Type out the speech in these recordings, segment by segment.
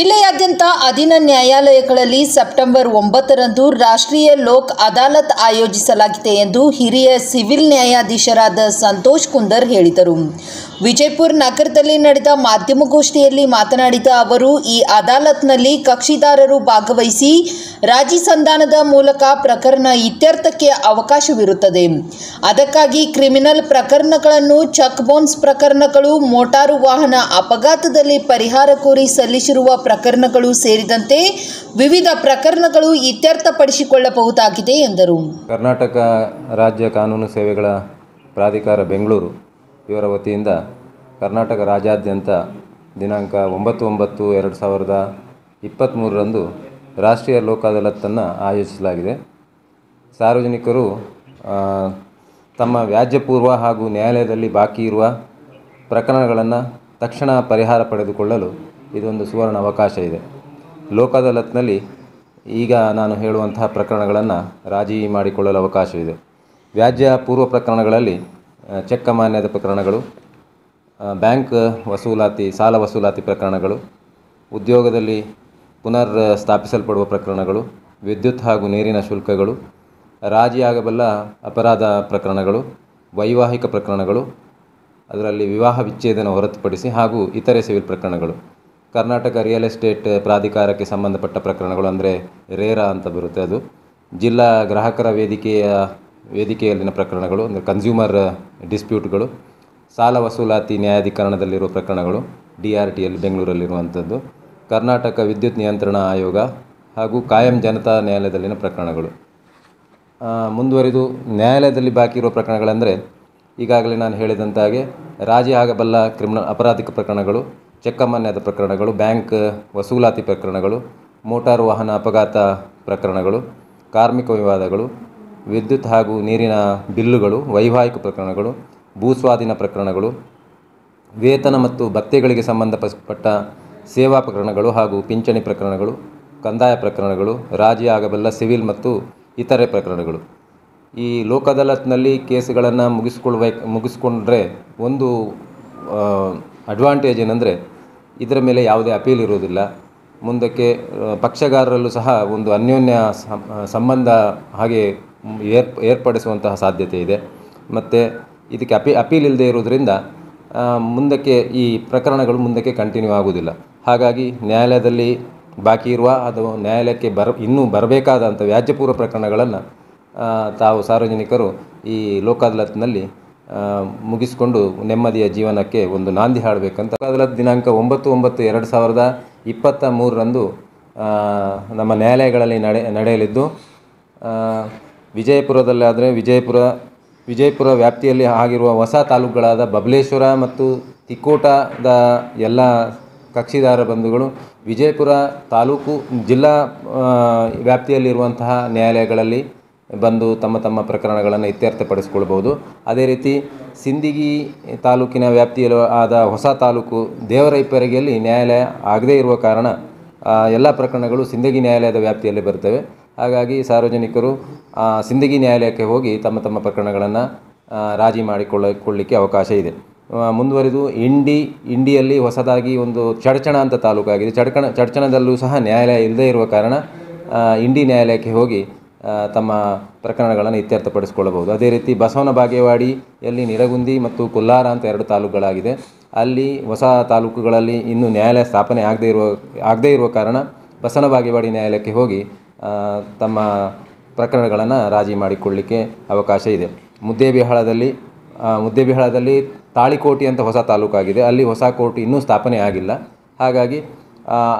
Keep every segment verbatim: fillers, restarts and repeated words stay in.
ಜಿಲ್ಲೆಯಾದ್ಯಂತ ಅಧೀನ ನ್ಯಾಯಾಲಯಗಳಲ್ಲಿ ಸೆಪ್ಟೆಂಬರ್ ಒಂಬತ್ತರಂದು ರಾಷ್ಟ್ರೀಯ ಲೋಕ್ ಅದಾಲತ್ ಆಯೋಜಿಸಲಾಗಿದೆ ಎಂದು ಹಿರಿಯ ಸಿವಿಲ್ ನ್ಯಾಯಾಧೀಶರಾದ ಸಂತೋಷ್ ಕುಂದರ್ ಹೇಳಿದರು. ವಿಜಯಪುರ ನಗರದಲ್ಲಿ ನಡೆದ ಮಾಧ್ಯಮಗೋಷ್ಠಿಯಲ್ಲಿ ಮಾತನಾಡಿದ ಅವರು, ಈ ಅದಾಲತ್ನಲ್ಲಿ ಕಕ್ಷಿದಾರರು ಭಾಗವಹಿಸಿ ರಾಜಿ ಸಂಧಾನದ ಮೂಲಕ ಪ್ರಕರಣ ಇತ್ಯರ್ಥಕ್ಕೆ ಅವಕಾಶವಿರುತ್ತದೆ. ಅದಕ್ಕಾಗಿ ಕ್ರಿಮಿನಲ್ ಪ್ರಕರಣಗಳನ್ನು, ಚೆಕ್ ಬೌನ್ಸ್ ಪ್ರಕರಣಗಳು, ಮೋಟಾರು ವಾಹನ ಅಪಘಾತದಲ್ಲಿ ಪರಿಹಾರ ಕೋರಿ ಸಲ್ಲಿಸಿರುವ ಪ್ರಕರಣಗಳು ಸೇರಿದಂತೆ ವಿವಿಧ ಪ್ರಕರಣಗಳು ಇತ್ಯರ್ಥಪಡಿಸಿಕೊಳ್ಳಬಹುದಾಗಿದೆ ಎಂದರು. ಕರ್ನಾಟಕ ರಾಜ್ಯ ಕಾನೂನು ಸೇವೆಗಳ ಪ್ರಾಧಿಕಾರ ಬೆಂಗಳೂರು ಇವರ ವತಿಯಿಂದ ಕರ್ನಾಟಕ ರಾಜ್ಯಾದ್ಯಂತ ದಿನಾಂಕ ಒಂಬತ್ತು ಒಂಬತ್ತು ಎರಡು ಸಾವಿರದ ಇಪ್ಪತ್ತ್ಮೂರರಂದು ರಾಷ್ಟ್ರೀಯ ಲೋಕ ಅದಾಲತನ್ನು ಆಯೋಜಿಸಲಾಗಿದೆ. ಸಾರ್ವಜನಿಕರು ತಮ್ಮ ವ್ಯಾಜ್ಯಪೂರ್ವ ಹಾಗೂ ನ್ಯಾಯಾಲಯದಲ್ಲಿ ಬಾಕಿ ಇರುವ ಪ್ರಕರಣಗಳನ್ನು ತಕ್ಷಣ ಪರಿಹಾರ ಪಡೆದುಕೊಳ್ಳಲು ಇದೊಂದು ಸುವರ್ಣ ಅವಕಾಶ ಇದೆ. ಲೋಕ ಅದಾಲತ್ನಲ್ಲಿ ಈಗ ನಾನು ಹೇಳುವಂತಹ ಪ್ರಕರಣಗಳನ್ನು ರಾಜಿ ಮಾಡಿಕೊಳ್ಳಲು ಅವಕಾಶವಿದೆ. ವ್ಯಾಜ್ಯ ಪೂರ್ವ ಪ್ರಕರಣಗಳಲ್ಲಿ ಚೆಕ್ ಅಮಾನ್ಯದ ಪ್ರಕರಣಗಳು, ಬ್ಯಾಂಕ್ ವಸೂಲಾತಿ, ಸಾಲ ವಸೂಲಾತಿ ಪ್ರಕರಣಗಳು, ಉದ್ಯೋಗದಲ್ಲಿ ಪುನರ್ ಸ್ಥಾಪಿಸಲ್ಪಡುವ ಪ್ರಕರಣಗಳು, ವಿದ್ಯುತ್ ಹಾಗೂ ನೀರಿನ ಶುಲ್ಕಗಳು, ರಾಜಿಯಾಗಬಲ್ಲ ಅಪರಾಧ ಪ್ರಕರಣಗಳು, ವೈವಾಹಿಕ ಪ್ರಕರಣಗಳು, ಅದರಲ್ಲಿ ವಿವಾಹ ವಿಚ್ಛೇದನ ಹೊರತುಪಡಿಸಿ ಹಾಗೂ ಇತರೆ ಸಿವಿಲ್ ಪ್ರಕರಣಗಳು, ಕರ್ನಾಟಕ ರಿಯಲ್ ಎಸ್ಟೇಟ್ ಪ್ರಾಧಿಕಾರಕ್ಕೆ ಸಂಬಂಧಪಟ್ಟ ಪ್ರಕರಣಗಳು ಅಂದರೆ ರೇರಾ ಅಂತ ಬರುತ್ತೆ, ಅದು ಜಿಲ್ಲಾ ಗ್ರಾಹಕರ ವೇದಿಕೆಯ ವೇದಿಕೆಯಲ್ಲಿನ ಪ್ರಕರಣಗಳು ಅಂದರೆ ಕನ್ಸ್ಯೂಮರ್ ಡಿಸ್ಪ್ಯೂಟ್ಗಳು, ಸಾಲ ವಸೂಲಾತಿ ನ್ಯಾಯಾಧಿಕರಣದಲ್ಲಿರುವ ಪ್ರಕರಣಗಳು, ಡಿ ಆರ್ ಟಿ ಎಲ್ ಬೆಂಗಳೂರಲ್ಲಿರುವಂಥದ್ದು, ಕರ್ನಾಟಕ ವಿದ್ಯುತ್ ನಿಯಂತ್ರಣ ಆಯೋಗ ಹಾಗೂ ಕಾಯಂ ಜನತಾ ನ್ಯಾಯಾಲಯದಲ್ಲಿನ ಪ್ರಕರಣಗಳು. ಮುಂದುವರಿದು ನ್ಯಾಯಾಲಯದಲ್ಲಿ ಬಾಕಿ ಇರುವ ಪ್ರಕರಣಗಳೆಂದರೆ ಈಗಾಗಲೇ ನಾನು ಹೇಳಿದಂತಾಗೆ ರಾಜಿ ಆಗಬಲ್ಲ ಕ್ರಿಮಿನಲ್ ಅಪರಾಧಿಕ ಪ್ರಕರಣಗಳು, ಚೆಕ್ ಅಮಾನ್ಯದ ಪ್ರಕರಣಗಳು, ಬ್ಯಾಂಕ್ ವಸೂಲಾತಿ ಪ್ರಕರಣಗಳು, ಮೋಟಾರು ವಾಹನ ಅಪಘಾತ ಪ್ರಕರಣಗಳು, ಕಾರ್ಮಿಕ ವಿವಾದಗಳು, ವಿದ್ಯುತ್ ಹಾಗೂ ನೀರಿನ ಬಿಲ್ಲುಗಳು, ವೈವಾಹಿಕ ಪ್ರಕರಣಗಳು, ಭೂಸ್ವಾಧೀನ ಪ್ರಕರಣಗಳು, ವೇತನ ಮತ್ತು ಭತ್ಯೆಗಳಿಗೆ ಸಂಬಂಧಪಟ್ಟ ಸೇವಾ ಪ್ರಕರಣಗಳು ಹಾಗೂ ಪಿಂಚಣಿ ಪ್ರಕರಣಗಳು, ಕಂದಾಯ ಪ್ರಕರಣಗಳು, ರಾಜಿ ಆಗಬಲ್ಲ ಸಿವಿಲ್ ಮತ್ತು ಇತರೆ ಪ್ರಕರಣಗಳು. ಈ ಲೋಕ ಅದಾಲತ್ನಲ್ಲಿ ಕೇಸುಗಳನ್ನು ಮುಗಿಸ್ಕೊಳ್ಬೇಕು ಮುಗಿಸ್ಕೊಂಡ್ರೆ ಒಂದು ಅಡ್ವಾಂಟೇಜ್ ಏನಂದರೆ ಇದರ ಮೇಲೆ ಯಾವುದೇ ಅಪೀಲ್ ಇರೋದಿಲ್ಲ. ಮುಂದಕ್ಕೆ ಪಕ್ಷಗಾರರಲ್ಲೂ ಸಹ ಒಂದು ಅನ್ಯೋನ್ಯ ಸಂಬಂಧ ಹಾಗೆ ಏರ್ ಏರ್ಪಡಿಸುವಂತಹ ಸಾಧ್ಯತೆ ಇದೆ. ಮತ್ತು ಇದಕ್ಕೆ ಅಪೀ ಅಪೀಲ್ ಇಲ್ಲದೆ ಇರೋದರಿಂದ ಮುಂದಕ್ಕೆ ಈ ಪ್ರಕರಣಗಳು ಮುಂದಕ್ಕೆ ಕಂಟಿನ್ಯೂ ಆಗುವುದಿಲ್ಲ. ಹಾಗಾಗಿ ನ್ಯಾಯಾಲಯದಲ್ಲಿ ಬಾಕಿ ಇರುವ ಅಥವಾ ನ್ಯಾಯಾಲಯಕ್ಕೆ ಬರ ಇನ್ನೂ ಬರಬೇಕಾದಂಥ ವ್ಯಾಜ್ಯಪೂರ್ವ ಪ್ರಕರಣಗಳನ್ನು ತಾವು ಸಾರ್ವಜನಿಕರು ಈ ಲೋಕ ಅದಾಲತ್ನಲ್ಲಿ ಮುಗಿಸಿಕೊಂಡು ನೆಮ್ಮದಿಯ ಜೀವನಕ್ಕೆ ಒಂದು ನಾಂದಿ ಹಾಡಬೇಕಂತ ಲೋಕ ಅದಾಲತ್ ದಿನಾಂಕ ಒಂಬತ್ತು ಒಂಬತ್ತು ಎರಡು ಸಾವಿರದ ಇಪ್ಪತ್ತ ಮೂರರಂದು ನಮ್ಮ ನ್ಯಾಯಾಲಯಗಳಲ್ಲಿ ನಡೆ ನಡೆಯಲಿದ್ದು ವಿಜಯಪುರದಲ್ಲಾದರೆ ವಿಜಯಪುರ ವಿಜಯಪುರ ವ್ಯಾಪ್ತಿಯಲ್ಲಿ ಆಗಿರುವ ಹೊಸ ತಾಲೂಕುಗಳಾದ ಬಬಲೇಶ್ವರ ಮತ್ತು ತಿಕೋಟದ ಎಲ್ಲ ಕಕ್ಷಿದಾರ ಬಂಧುಗಳು ವಿಜಯಪುರ ತಾಲೂಕು ಜಿಲ್ಲಾ ವ್ಯಾಪ್ತಿಯಲ್ಲಿರುವಂತಹ ನ್ಯಾಯಾಲಯಗಳಲ್ಲಿ ಬಂದು ತಮ್ಮ ತಮ್ಮ ಪ್ರಕರಣಗಳನ್ನು ಇತ್ಯರ್ಥಪಡಿಸಿಕೊಳ್ಬೋದು. ಅದೇ ರೀತಿ ಸಿಂದಗಿ ತಾಲೂಕಿನ ವ್ಯಾಪ್ತಿಯಲ್ಲಿ ಆದ ಹೊಸ ತಾಲೂಕು ದೇವರೈಪರಿಗೆಯಲ್ಲಿ ನ್ಯಾಯಾಲಯ ಆಗದೇ ಇರುವ ಕಾರಣ ಎಲ್ಲ ಪ್ರಕರಣಗಳು ಸಿಂದಗಿ ನ್ಯಾಯಾಲಯದ ವ್ಯಾಪ್ತಿಯಲ್ಲಿ ಬರ್ತವೆ. ಹಾಗಾಗಿ ಸಾರ್ವಜನಿಕರು ಸಿಂದಗಿ ನ್ಯಾಯಾಲಯಕ್ಕೆ ಹೋಗಿ ತಮ್ಮ ತಮ್ಮ ಪ್ರಕರಣಗಳನ್ನು ರಾಜಿ ಮಾಡಿಕೊಳ್ಳಿಕ್ಕೆ ಅವಕಾಶ ಇದೆ. ಮುಂದುವರಿದು ಇಂಡಿ ಇಂಡಿಯಲ್ಲಿ ಹೊಸದಾಗಿ ಒಂದು ಚಡಚಣ ಅಂತ ತಾಲೂಕಾಗಿದೆ. ಚಡಕಣ ಚಡಚಣದಲ್ಲೂ ಸಹ ನ್ಯಾಯಾಲಯ ಇಲ್ಲದೇ ಇರುವ ಕಾರಣ ಇಂಡಿ ನ್ಯಾಯಾಲಯಕ್ಕೆ ಹೋಗಿ ತಮ್ಮ ಪ್ರಕರಣಗಳನ್ನು ಇತ್ಯರ್ಥಪಡಿಸಿಕೊಳ್ಳಬಹುದು. ಅದೇ ರೀತಿ ಬಸವನ ಬಾಗೇವಾಡಿಯಲ್ಲಿ ನಿರಗುಂದಿ ಮತ್ತು ಕೊಲ್ಲಾರ ಅಂತ ಎರಡು ತಾಲೂಕುಗಳಾಗಿದೆ. ಅಲ್ಲಿ ಹೊಸ ತಾಲೂಕುಗಳಲ್ಲಿ ಇನ್ನೂ ನ್ಯಾಯಾಲಯ ಸ್ಥಾಪನೆ ಆಗದೇ ಇರುವ ಆಗದೇ ಇರುವ ಕಾರಣ ಬಸವನ ಬಾಗೇವಾಡಿ ನ್ಯಾಯಾಲಯಕ್ಕೆ ಹೋಗಿ ತಮ್ಮ ಪ್ರಕರಣಗಳನ್ನು ರಾಜಿ ಮಾಡಿಕೊಳ್ಳಲಿಕ್ಕೆ ಅವಕಾಶ ಇದೆ. ಮುದ್ದೇಬಿಹಾಳದಲ್ಲಿ ಮುದ್ದೇಬಿಹಾಳದಲ್ಲಿ ತಾಳಿಕೋಟಿ ಅಂತ ಹೊಸ ತಾಲೂಕಾಗಿದೆ. ಅಲ್ಲಿ ಹೊಸ ಕೋರ್ಟ್ ಇನ್ನೂ ಸ್ಥಾಪನೆ ಆಗಿಲ್ಲ. ಹಾಗಾಗಿ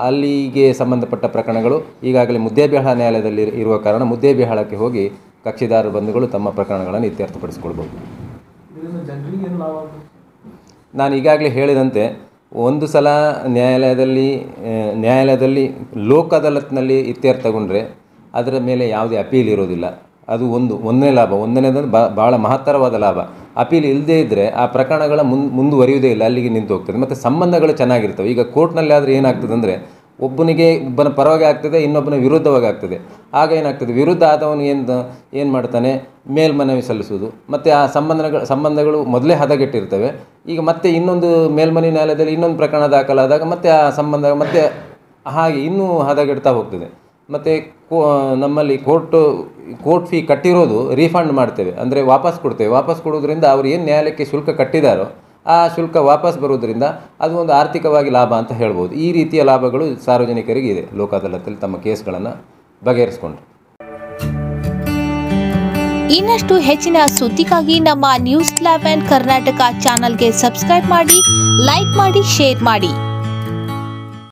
ಅಲ್ಲಿಗೆ ಸಂಬಂಧಪಟ್ಟ ಪ್ರಕರಣಗಳು ಈಗಾಗಲೇ ಮುದ್ದೇಬಿಹಾಳ ನ್ಯಾಯಾಲಯದಲ್ಲಿ ಇರುವ ಕಾರಣ ಮುದ್ದೇಬಿಹಾಳಕ್ಕೆ ಹೋಗಿ ಕಕ್ಷಿದಾರ ಬಂಧುಗಳು ತಮ್ಮ ಪ್ರಕರಣಗಳನ್ನು ಇತ್ಯರ್ಥಪಡಿಸಿಕೊಳ್ಬೋದು. ನಾನು ಈಗಾಗಲೇ ಹೇಳಿದಂತೆ ಒಂದು ಸಲ ನ್ಯಾಯಾಲಯದಲ್ಲಿ ನ್ಯಾಯಾಲಯದಲ್ಲಿ ಲೋಕ ಅದಾಲತ್ನಲ್ಲಿ ಇತ್ಯರ್ಥಗೊಂಡ್ರೆ ಅದರ ಮೇಲೆ ಯಾವುದೇ ಅಪೀಲ್ ಇರೋದಿಲ್ಲ. ಅದು ಒಂದು ಒಂದನೇ ಲಾಭ. ಒಂದನೇದಂದ್ರೆ ಬಾ ಭಾಳ ಮಹತ್ತರವಾದ ಲಾಭ. ಅಪೀಲ್ ಇಲ್ಲದೇ ಇದ್ದರೆ ಆ ಪ್ರಕರಣಗಳ ಮುಂದೆ ಮುಂದುವರಿಯುವುದೇ ಇಲ್ಲ, ಅಲ್ಲಿಗೆ ನಿಂತು ಹೋಗ್ತದೆ. ಮತ್ತು ಸಂಬಂಧಗಳು ಚೆನ್ನಾಗಿರ್ತವೆ. ಈಗ ಕೋರ್ಟ್ನಲ್ಲಿ ಆದರೆ ಏನಾಗ್ತದೆ ಅಂದರೆ ಒಬ್ಬನಿಗೆ ಒಬ್ಬನ ಪರವಾಗಿ ಆಗ್ತದೆ, ಇನ್ನೊಬ್ಬನ ವಿರುದ್ಧವಾಗಿ ಆಗ್ತದೆ. ಆಗ ಏನಾಗ್ತದೆ, ವಿರುದ್ಧ ಆದವನು ಏನು ಏನು ಮಾಡ್ತಾನೆ, ಮೇಲ್ಮನವಿ ಸಲ್ಲಿಸುವುದು. ಮತ್ತು ಆ ಸಂಬಂಧಗಳ ಸಂಬಂಧಗಳು ಮೊದಲೇ ಹದಗೆಟ್ಟಿರ್ತವೆ. ಈಗ ಮತ್ತೆ ಇನ್ನೊಂದು ಮೇಲ್ಮನೆ ನ್ಯಾಯಾಲಯದಲ್ಲಿ ಇನ್ನೊಂದು ಪ್ರಕರಣ ದಾಖಲಾದಾಗ ಮತ್ತೆ ಆ ಸಂಬಂಧ ಮತ್ತೆ ಹಾಗೆ ಇನ್ನೂ ಹದಗೆಡ್ತಾ ಹೋಗ್ತದೆ. ಮತ್ತು ಕೋ ನಮ್ಮಲ್ಲಿ ಕೋರ್ಟ್ ಕೋರ್ಟ್ ಫೀ ಕಟ್ಟಿರೋದು ರೀಫಂಡ್ ಮಾಡ್ತೇವೆ, ಅಂದರೆ ವಾಪಸ್ ಕೊಡ್ತೇವೆ. ವಾಪಸ್ ಕೊಡೋದ್ರಿಂದ ಅವ್ರು ಏನು ನ್ಯಾಯಾಲಯಕ್ಕೆ ಶುಲ್ಕ ಕಟ್ಟಿದಾರೋ ಆ ಶುಲ್ಕ ವಾಪಸ್ ಬರೋದ್ರಿಂದ ಅದು ಒಂದು ಆರ್ಥಿಕವಾಗಿ ಲಾಭ ಅಂತ ಹೇಳ್ಬೋದು. ಈ ರೀತಿಯ ಲಾಭಗಳು ಸಾರ್ವಜನಿಕರಿಗೆ ಇದೆ ಲೋಕ ಅದಾಲತಲ್ಲಿ ತಮ್ಮ ಕೇಸ್ಗಳನ್ನು ಬಗೆಹರಿಸಿಕೊಂಡ್ರೆ. ಇನ್ನಷ್ಟು ಹೆಚ್ಚಿನ ಸುದ್ದಿಗಾಗಿ ನಮ್ಮ ನ್ಯೂಸ್ ಇಲೆವೆನ್ ಕರ್ನಾಟಕ ಚಾನಲ್ಗೆ ಸಬ್ಸ್ಕ್ರೈಬ್ ಮಾಡಿ, ಲೈಕ್ ಮಾಡಿ, ಶೇರ್ ಮಾಡಿ.